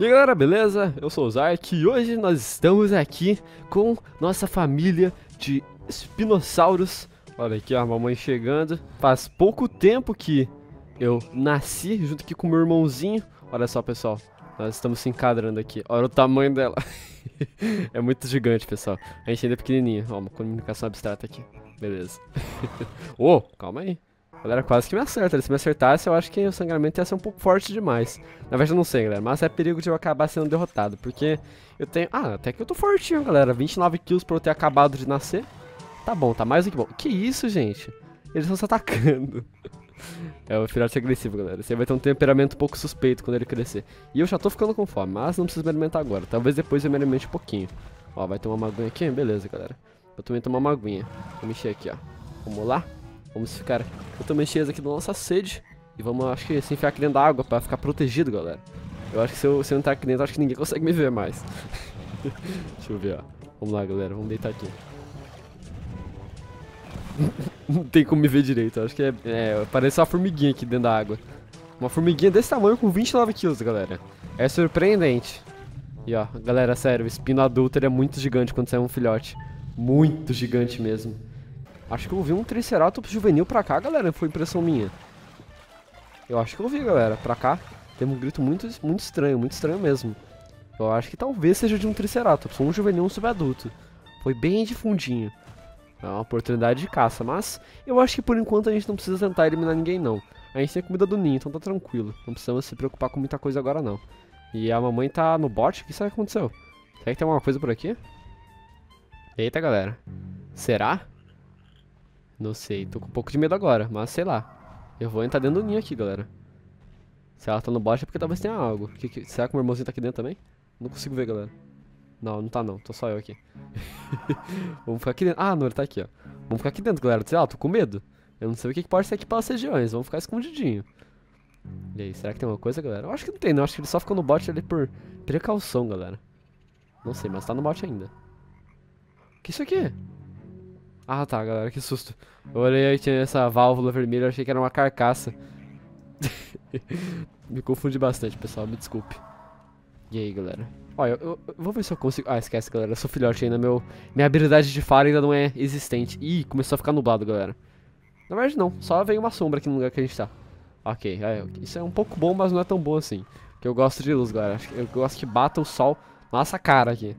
E aí galera, beleza? Eu sou o Zark e hoje nós estamos aqui com nossa família de espinossauros. Olha aqui ó, a mamãe chegando. Faz pouco tempo que eu nasci junto aqui com meu irmãozinho. Olha só pessoal, nós estamos se encadrando aqui. Olha o tamanho dela. É muito gigante pessoal, a gente ainda é pequenininha. Ó, uma comunicação abstrata aqui, beleza. Ô, oh, calma aí. Galera, quase que me acerta. Se me acertasse, eu acho que o sangramento ia ser um pouco forte demais. Na verdade, eu não sei, galera, mas é perigo de eu acabar sendo derrotado, porque eu tenho... Ah, até que eu tô fortinho, galera. 29 quilos pra eu ter acabado de nascer. Tá bom, tá mais do que bom. Que isso, gente? Eles estão se atacando. É, o filhote é agressivo, galera. Você vai ter um temperamento um pouco suspeito quando ele crescer. E eu já tô ficando com fome, mas não preciso me alimentar agora. Talvez depois eu me alimente um pouquinho. Ó, vai tomar uma aguinha aqui? Beleza, galera. Eu também tomar uma aguinha. Vou mexer aqui, ó. Vamos lá. Vamos ficar... Eu também cheio aqui da nossa sede. E vamos, acho que, se enfiar aqui dentro da água pra ficar protegido, galera. Eu acho que se eu entrar aqui dentro, acho que ninguém consegue me ver mais. Deixa eu ver, ó. Vamos lá, galera. Vamos deitar aqui. Não tem como me ver direito. Acho que parece uma formiguinha aqui dentro da água. Uma formiguinha desse tamanho com 29 quilos, galera. É surpreendente. E, ó, galera, sério. O espino adulto, ele é muito gigante quando sai um filhote. Muito gigante mesmo. Acho que eu vi um Triceratops juvenil pra cá, galera. Foi impressão minha. Eu acho que eu vi, galera. Pra cá tem um grito muito estranho. Muito estranho mesmo. Eu acho que talvez seja de um Triceratops. Um juvenil, um subadulto. Foi bem de fundinho. É uma oportunidade de caça. Mas eu acho que por enquanto a gente não precisa tentar eliminar ninguém, não. A gente tem comida do ninho, então tá tranquilo. Não precisamos se preocupar com muita coisa agora, não. E a mamãe tá no bote. O que será que aconteceu? Será que tem alguma coisa por aqui? Eita, galera. Será? Não sei, tô com um pouco de medo agora, mas sei lá. Eu vou entrar dentro do ninho aqui, galera. Se ela tá no bote é porque talvez tenha algo. Será que o meu irmãozinho tá aqui dentro também? Não consigo ver, galera. Não, não tá não, tô só eu aqui. Vamos ficar aqui dentro. Ah, não, ele tá aqui, ó. Vamos ficar aqui dentro, galera. Sei lá, tô com medo. Eu não sei o que pode ser aqui pelas regiões, vamos ficar escondidinho. E aí, será que tem alguma coisa, galera? Eu acho que não tem, não. Eu acho que ele só ficou no bote ali por precaução, galera. Não sei, mas tá no bote ainda. O que é isso aqui? Ah tá, galera, que susto. Eu olhei e tinha essa válvula vermelha, eu achei que era uma carcaça. Me confundi bastante, pessoal, me desculpe. E aí, galera? Olha, eu vou ver se eu consigo... Ah, esquece, galera, eu sou filhote ainda, minha habilidade de faro ainda não é existente. Ih, começou a ficar nublado, galera. Na verdade não, só veio uma sombra aqui no lugar que a gente tá. Ok, isso é um pouco bom, mas não é tão bom assim. Porque eu gosto de luz, galera, eu gosto que bata o sol na nossa cara aqui.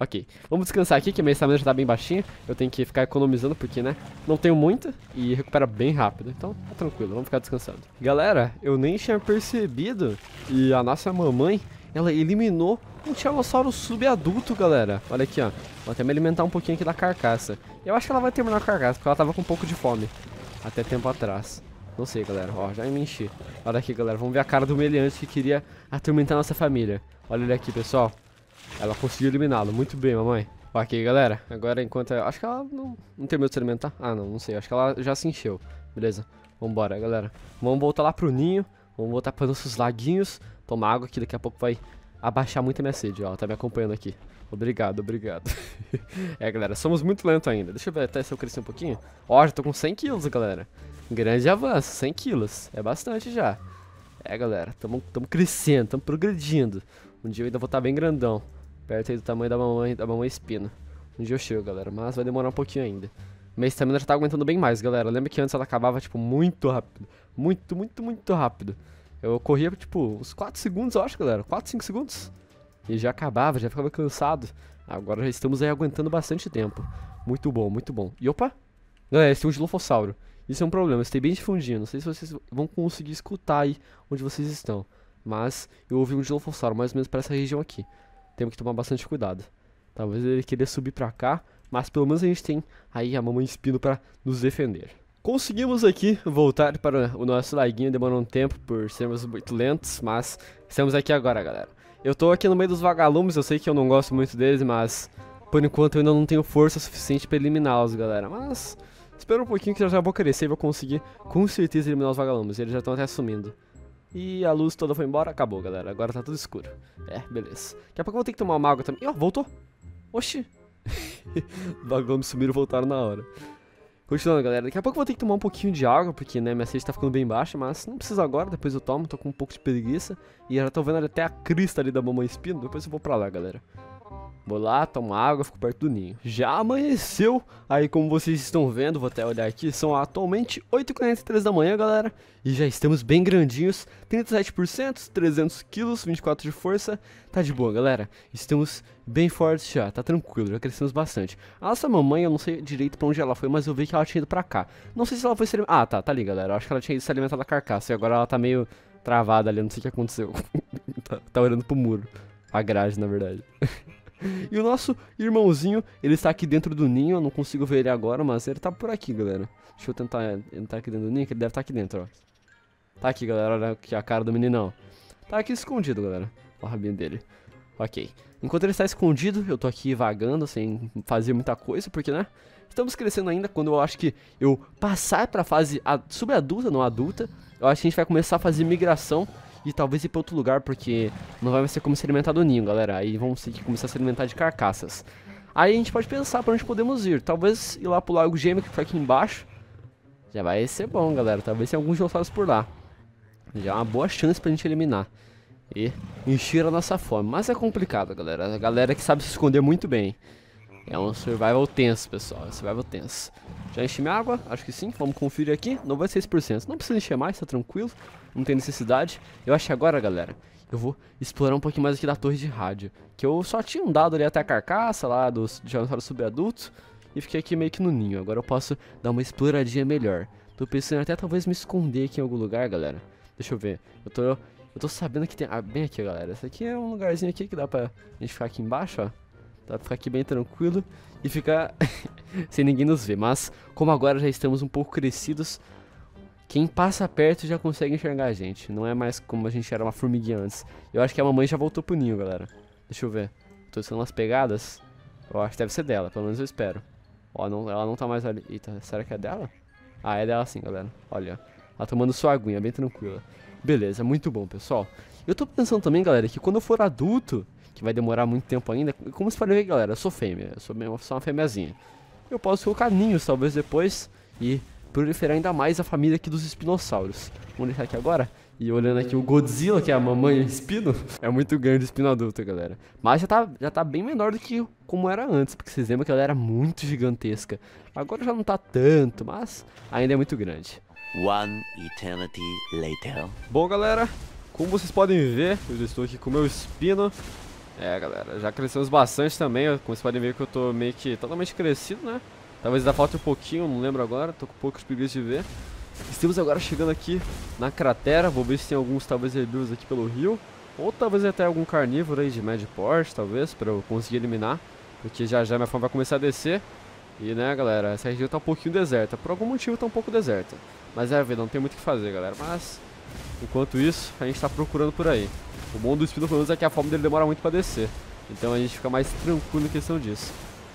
Ok, vamos descansar aqui, que a minha estamina já tá bem baixinha. Eu tenho que ficar economizando porque, né, não tenho muita e recupera bem rápido. Então, tá tranquilo, vamos ficar descansando. Galera, eu nem tinha percebido. E a nossa mamãe, ela eliminou um tiranossauro subadulto, galera. Olha aqui, ó, vou até me alimentar um pouquinho aqui da carcaça. Eu acho que ela vai terminar a carcaça, porque ela tava com um pouco de fome até tempo atrás. Não sei, galera, ó, já me enchi. Olha aqui, galera, vamos ver a cara do meliante que queria atormentar nossa família. Olha ele aqui, pessoal. Ela conseguiu eliminá-lo, muito bem, mamãe. Ok, galera, agora enquanto... Acho que ela não terminou de se alimentar. Ah, não sei, acho que ela já se encheu. Beleza, vambora, galera. Vamos voltar lá pro ninho, vamos voltar para nossos laguinhos. Tomar água que daqui a pouco vai abaixar muito a minha sede, ó, ela tá me acompanhando aqui. Obrigado, obrigado. É, galera, somos muito lentos ainda. Deixa eu ver até se eu cresci um pouquinho. Ó, já tô com 100 quilos, galera. Grande avanço, 100 quilos, é bastante já. É, galera, tamo crescendo, tamo progredindo. Um dia eu ainda vou estar bem grandão. Perto aí do tamanho da mamãe Spino. Um dia eu chego, galera, mas vai demorar um pouquinho ainda. Minha estamina já tá aguentando bem mais, galera. Lembra que antes ela acabava, tipo, muito rápido. Muito rápido. Eu corria, tipo, uns 4 segundos, eu acho, galera. 4, 5 segundos. E já acabava, já ficava cansado. Agora já estamos aí aguentando bastante tempo. Muito bom, muito bom. E opa! Galera, esse é um dilofossauro. Isso é um problema, eu estou bem difundindo. Não sei se vocês vão conseguir escutar aí onde vocês estão. Mas eu ouvi um dilofossauro mais ou menos pra essa região aqui. Temos que tomar bastante cuidado. Talvez ele queria subir pra cá, mas pelo menos a gente tem aí a mamãe Spino pra nos defender. Conseguimos aqui voltar para o nosso laguinho. Demorou um tempo por sermos muito lentos, mas estamos aqui agora, galera. Eu tô aqui no meio dos vagalumes. Eu sei que eu não gosto muito deles, mas por enquanto eu ainda não tenho força suficiente pra eliminá-los, galera. Mas espera um pouquinho que eu já vou crescer e vou conseguir com certeza eliminar os vagalumes. Eles já estão até sumindo. E a luz toda foi embora, acabou, galera. Agora tá tudo escuro. É, beleza. Daqui a pouco eu vou ter que tomar uma água também. Ó, voltou. Oxi. Os vagalumes sumiram e voltaram na hora. Continuando, galera, daqui a pouco eu vou ter que tomar um pouquinho de água, porque, né, minha sede tá ficando bem baixa, mas não precisa agora, depois eu tomo, tô com um pouco de preguiça. E já tô vendo até a crista ali da mamãe Spino, depois eu vou pra lá, galera. Vou lá, tomo água, fico perto do ninho. Já amanheceu, aí como vocês estão vendo, vou até olhar aqui, são atualmente 8h43 da manhã, galera. E já estamos bem grandinhos, 37%, 300 kg, 24 de força. Tá de boa, galera, estamos bem fortes já, tá tranquilo, já crescemos bastante. A nossa mamãe, eu não sei direito pra onde ela foi, mas eu vi que ela tinha ido pra cá. Não sei se ela foi se alimentar, ah tá, tá ali, galera, eu acho que ela tinha ido se alimentar da carcaça. E agora ela tá meio travada ali, eu não sei o que aconteceu. tá olhando pro muro, a grade na verdade. E o nosso irmãozinho, ele está aqui dentro do ninho, eu não consigo ver ele agora, mas ele tá por aqui, galera. Deixa eu tentar entrar aqui dentro do ninho, que ele deve estar aqui dentro, ó. Tá aqui, galera, olha aqui a cara do meninão. Tá aqui escondido, galera, o rabinho dele. Ok, enquanto ele está escondido, eu tô aqui vagando, sem fazer muita coisa, porque, né, estamos crescendo ainda. Quando eu acho que eu passar pra fase subadulta, não adulta, eu acho que a gente vai começar a fazer migração e talvez ir pra outro lugar, porque não vai ser como se alimentar do ninho, galera. Aí vamos ter que começar a se alimentar de carcaças. Aí a gente pode pensar pra onde podemos ir. Talvez ir lá pro Lago Gêmeo, que fica aqui embaixo. Já vai ser bom, galera. Talvez tenha alguns dinossauros por lá. Já é uma boa chance pra gente eliminar e encher a nossa fome. Mas é complicado, galera. A galera que sabe se esconder muito bem. É um survival tenso, pessoal. É um survival tenso. Já enchi minha água? Acho que sim. Vamos conferir aqui. 96%. Não precisa encher mais, tá tranquilo. Não tem necessidade. Eu acho que agora, galera, eu vou explorar um pouquinho mais aqui da torre de rádio. Que eu só tinha andado ali até a carcaça lá dos dinossauros subadultos. E fiquei aqui meio que no ninho. Agora eu posso dar uma exploradinha melhor. Tô pensando até talvez me esconder aqui em algum lugar, galera. Deixa eu ver. Eu tô sabendo que tem... Ah, bem aqui, galera. Esse aqui é um lugarzinho aqui que dá pra gente ficar aqui embaixo, ó. Dá pra ficar aqui bem tranquilo e ficar sem ninguém nos ver. Mas como agora já estamos um pouco crescidos, quem passa perto já consegue enxergar a gente. Não é mais como a gente era uma formiguinha antes. Eu acho que a mamãe já voltou pro ninho, galera. Deixa eu ver. Tô sendo umas pegadas. Eu acho que deve ser dela, pelo menos eu espero. Ó, não, ela não tá mais ali. Eita, será que é dela? Ah, é dela sim, galera. Olha, ela tomando sua aguinha, bem tranquila. Beleza, muito bom, pessoal. Eu tô pensando também, galera, que quando eu for adulto, que vai demorar muito tempo ainda, como vocês podem ver, galera, eu sou fêmea, eu sou só uma fêmeazinha. Eu posso colocar ninhos, talvez, depois, e proliferar ainda mais a família aqui dos espinossauros. Vamos deixar aqui agora, e olhando aqui o Godzilla, que é a mamãe Spino, é muito grande o Spino adulto, galera. Mas já tá bem menor do que como era antes, porque vocês lembram que ela era muito gigantesca. Agora já não tá tanto, mas ainda é muito grande. One eternity later. Bom, galera, como vocês podem ver, eu já estou aqui com o meu Spino. É, galera, já crescemos bastante também. Como vocês podem ver que eu tô meio que totalmente crescido, né? Talvez ainda falte um pouquinho, não lembro agora. Tô com poucos preguiças de ver. Estamos agora chegando aqui na cratera. Vou ver se tem alguns, talvez, herbívoros aqui pelo rio. Ou talvez até algum carnívoro aí de médio porte, talvez, pra eu conseguir eliminar. Porque já já minha fome vai começar a descer. E, né, galera, essa região tá um pouquinho deserta. Por algum motivo tá um pouco deserta. Mas é, não tem muito o que fazer, galera. Mas, enquanto isso, a gente tá procurando por aí. O bom do Spino, pelo menos, é que a fome dele demora muito pra descer. Então a gente fica mais tranquilo em questão disso.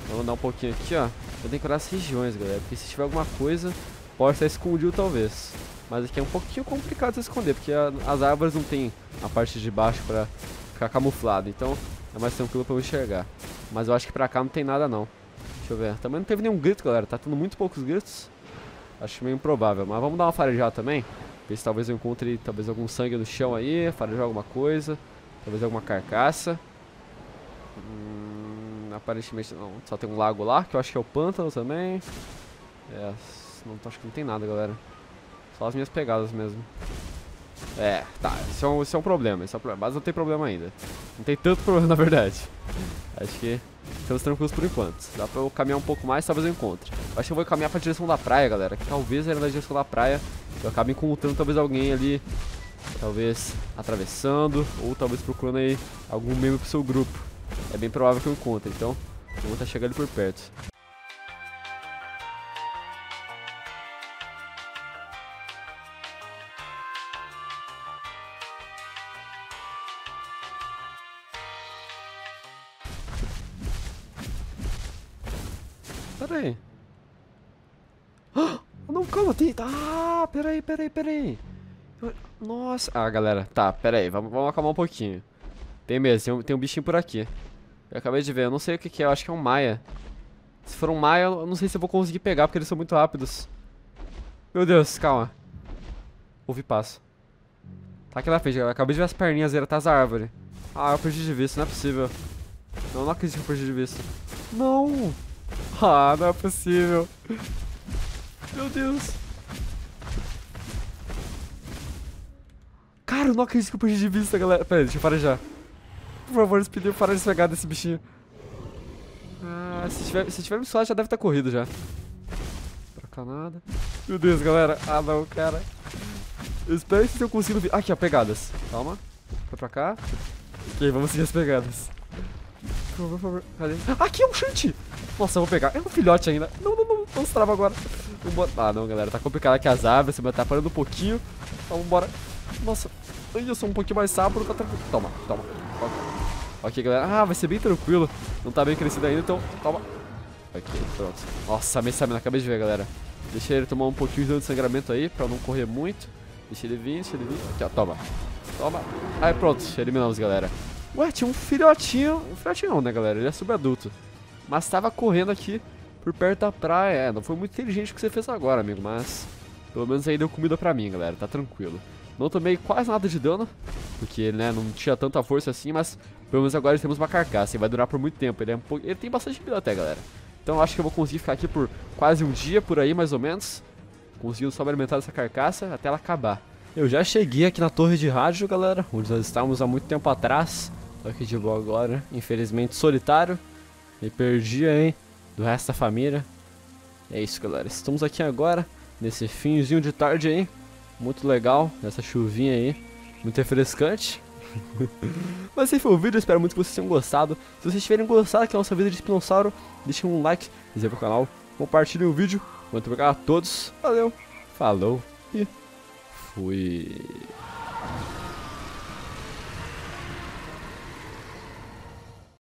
Vamos dar um pouquinho aqui, ó. Eu tenho que olhar as regiões, galera, porque se tiver alguma coisa, pode estar escondido, talvez. Mas aqui é um pouquinho complicado de se esconder, porque as árvores não tem a parte de baixo pra ficar camuflado. Então é mais tranquilo pra eu enxergar. Mas eu acho que pra cá não tem nada, não. Deixa eu ver. Também não teve nenhum grito, galera. Tá tendo muito poucos gritos. Acho meio improvável. Mas vamos dar uma farejada também. Ver se talvez eu encontre talvez algum sangue no chão aí, farejar alguma coisa, talvez alguma carcaça. Aparentemente não, só tem um lago lá, que eu acho que é o pântano também. É, não, acho que não tem nada, galera. Só as minhas pegadas mesmo. É, tá, isso é um problema, mas não tem problema ainda. Não tem tanto problema, na verdade. Acho que estamos tranquilos por enquanto. Dá pra eu caminhar um pouco mais, talvez eu encontre. Acho que eu vou caminhar pra direção da praia, galera, que talvez era na direção da praia. Eu acabo encontrando talvez alguém ali, talvez atravessando, ou talvez procurando aí algum membro pro seu grupo. É bem provável que eu encontre, então eu vou estar chegando por perto. Pera aí. Não, calma, tem... Ah, peraí. Nossa... Ah, galera, tá, peraí, vamos acalmar um pouquinho. Tem mesmo, tem um bichinho por aqui. Eu acabei de ver, eu não sei o que é, eu acho que é um maia. Se for um maia, eu não sei se eu vou conseguir pegar, porque eles são muito rápidos. Meu Deus, calma. Ouvi passo. Tá aqui na frente, galera. Acabei de ver as perninhas dele atrás da árvore. Ah, eu perdi de vista, não é possível. Não, não acredito que eu perdi de vista. Não! Ah, não é possível. Meu Deus. Cara, eu não acredito que eu perdi de vista, galera. Pera aí, deixa eu parar já. Por favor, Spino, para de esfregar desse bichinho. Ah, se tiver me solar, já deve estar corrido já. Pra cá nada. Meu Deus, galera. Ah, não, cara. Eu espero que eu consiga ver. Aqui, ó, pegadas. Calma. Foi pra cá. Ok, vamos seguir as pegadas. Por favor, cadê? Aqui é um chute! Nossa, eu vou pegar. É um filhote ainda. Não, não, não. Não se trava agora. Vambora. Ah, não, galera. Tá complicado aqui as árvores. Você vai estar parando um pouquinho. Então, vambora. Nossa. Ai, eu sou um pouquinho mais sábio. Tá tranquilo. Toma, toma. Ok, galera. Ah, vai ser bem tranquilo. Não tá bem crescido ainda, então toma. Ok, pronto. Nossa, minha stamina. Acabei de ver, galera. Deixa ele tomar um pouquinho de sangramento aí, pra não correr muito. Deixa ele vir. Aqui, ó, toma. Toma. Aí, pronto. Eliminamos, galera. Ué, tinha um filhotinho. Um filhotinho não, né, galera? Ele é subadulto. Mas tava correndo aqui por perto da praia. É, não foi muito inteligente o que você fez agora, amigo. Mas pelo menos aí deu comida pra mim, galera. Tá tranquilo. Não tomei quase nada de dano, porque, né, não tinha tanta força assim, mas pelo menos agora temos uma carcaça e vai durar por muito tempo. Ele tem bastante vida até, galera. Então eu acho que eu vou conseguir ficar aqui por quase um dia, por aí, mais ou menos. Conseguindo só alimentar essa carcaça até ela acabar. Eu já cheguei aqui na torre de rádio, galera, onde nós estávamos há muito tempo atrás. Tô aqui de boa agora, infelizmente solitário. Me perdi, hein, do resto da família. É isso, galera. Estamos aqui agora, nesse finzinho de tarde aí. Muito legal, essa chuvinha aí, muito refrescante. Mas esse foi o vídeo, espero muito que vocês tenham gostado. Se vocês tiverem gostado aqui da nossa vida de espinossauro, deixem um like, se inscrevam no canal, compartilhem o vídeo. Muito obrigado a todos, valeu, falou e fui.